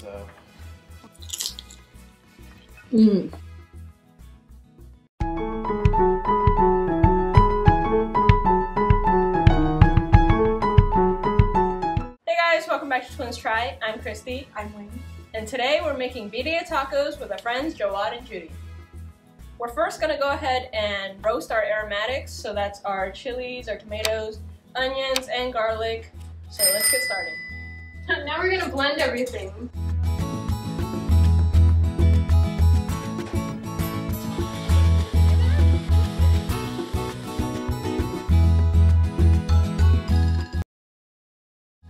so. Mm. Hey guys, welcome back to Twins Try. I'm Christy. I'm Wayne. And today we're making birria tacos with our friends Jawad and Judy. We're first going to go ahead and roast our aromatics. So that's our chilies, our tomatoes, onions, and garlic. So let's get started. Now we're going to blend everything.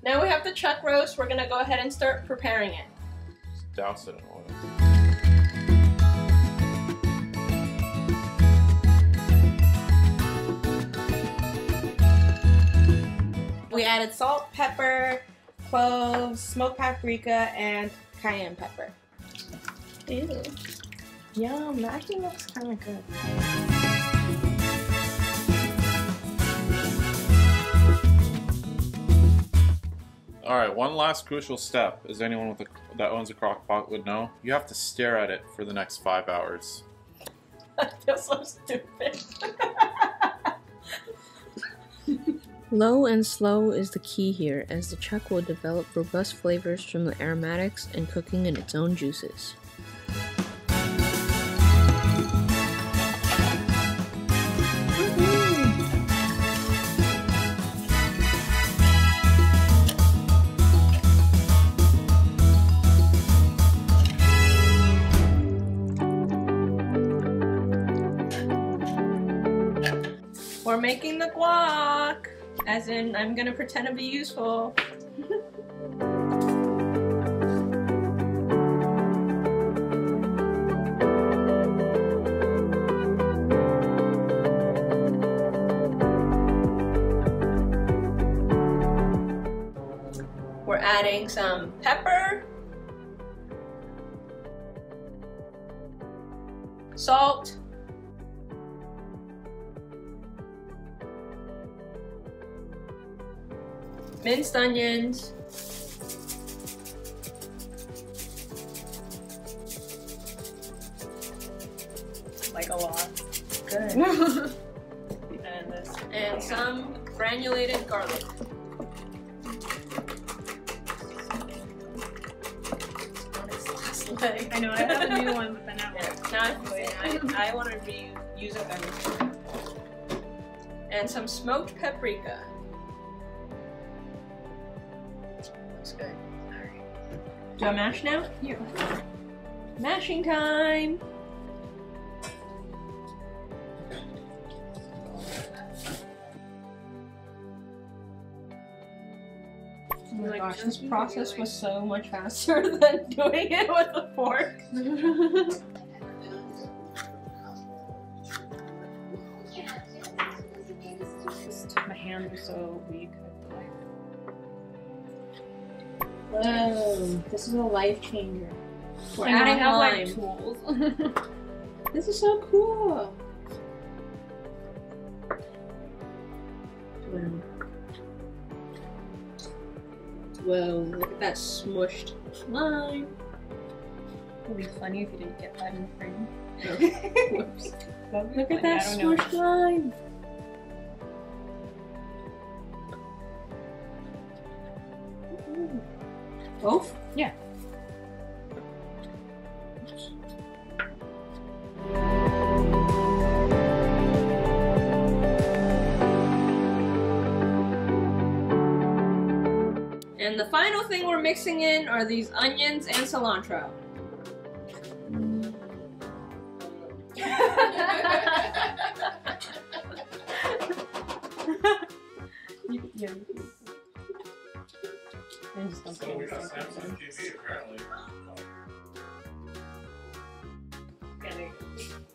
Now we have the chuck roast. We're going to go ahead and start preparing it. Just douse it in oil. We added salt, pepper, cloves, smoked paprika, and cayenne pepper. Ew. Yum, that actually looks kind of good. Alright, one last crucial step, as anyone with that owns a crock pot would know, you have to stare at it for the next 5 hours. I feel so stupid. Low and slow is the key here, as the chuck will develop robust flavors from the aromatics and cooking in its own juices. We're making the guac! As in, I'm gonna pretend to be useful. We're adding some pepper, salt, minced onions, like a lot, good, and, this, and some granulated garlic. I know, I have a new one, but then I want to reuse it every time. And some smoked paprika. Looks good. Alright. Do I mash now? Yeah. Mashing time! Oh my gosh, this process was so much faster than doing it with a fork. My hands are so weak. Oh, this is a life changer. We're adding lime. Tools. This is so cool. Whoa, look at that smushed lime. It would be funny if you didn't get that in the frame. Oh, whoops. Look at that smushed lime. Both? Yeah. And the final thing we're mixing in are these onions and cilantro. Yeah. So we got Samsung TV apparently.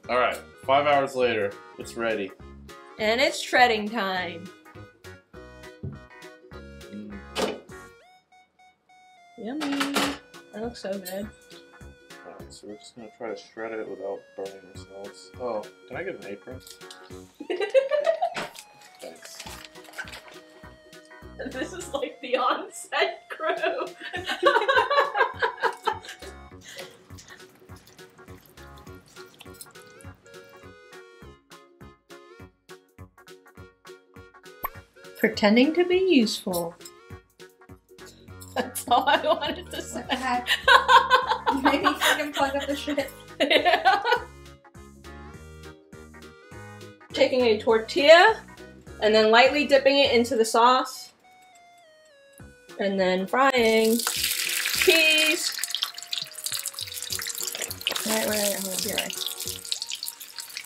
Alright, 5 hours later, it's ready. And it's shredding time. Yummy. That looks so good. Alright, so we're just gonna try to shred it without burning ourselves. Oh, can I get an apron? Thanks. This is like the on-set crew. pretending to be useful. That's all I wanted to say. Maybe you can plug up the shit. Yeah. Taking a tortilla and then lightly dipping it into the sauce and then frying cheese. Right.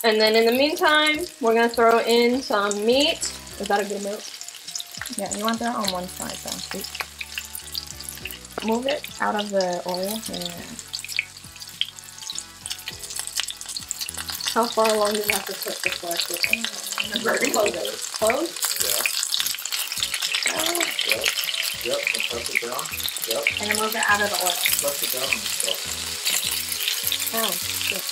And then in the meantime, we're gonna throw in some meat. Is that a good amount? Yeah, you want that on one side though. Move it out of the oil. Yeah. How far along do you have to cook before I cook it? Close? Close? Yeah. Oh. Yep. Yep. And press it down. Yep. And then move it out of the oil. Press it down. Oh, good.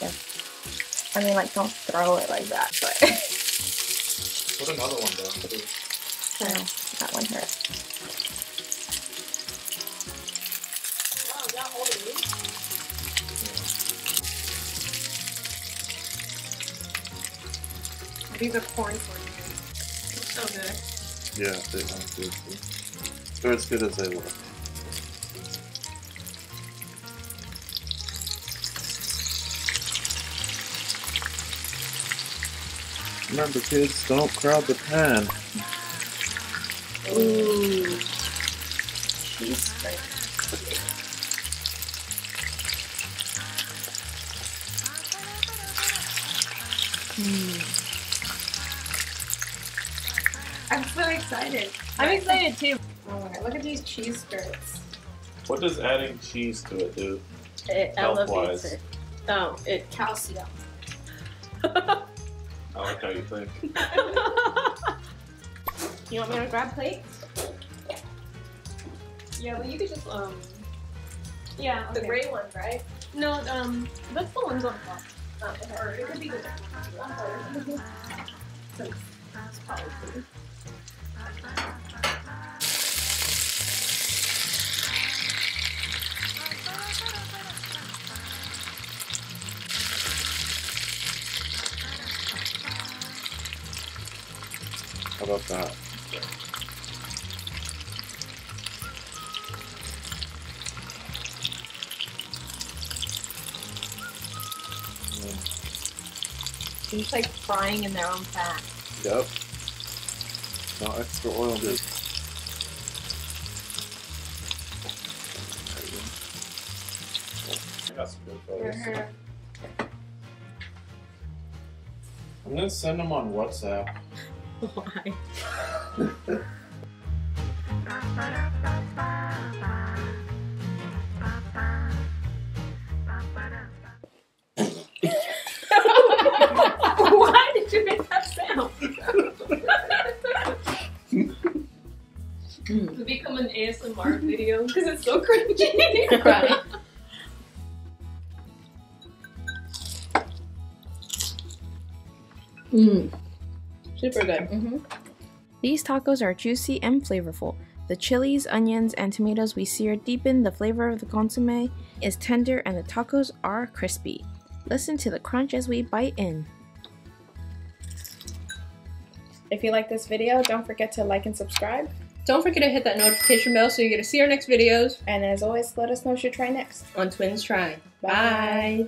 Yeah. I mean, like, don't throw it like that, but... Put another one down, too. Oh, that one hurt. These are corn tortillas. It's so good. Yeah, they are good. They're as good as they look. Remember, kids, don't crowd the pan. Ooh. Cheese spray. I'm so excited. I'm excited too. Oh, look at these cheese skirts. What does adding cheese to it do? It elevates it. Oh, it calcium. I like how you think. You want me to grab plates? Yeah, well you could just yeah, okay. The gray ones, right? No, that's the ones on top. Or it could be good. That's probably good. How about that? It's like frying in their own fat. Yep. No extra oil, dude. I got some good photos. I'm gonna send them on WhatsApp. Why? Why did you make that sound? It could become an ASMR video because it's so cringy. Right. Super good. These tacos are juicy and flavorful. The chilies, onions, and tomatoes we seared deepen the flavor of the consomme, is tender, and the tacos are crispy. Listen to the crunch as we bite in. If you like this video, don't forget to like and subscribe. Don't forget to hit that notification bell so you get to see our next videos. And as always, let us know what you're trying next. On Twins Try. Bye!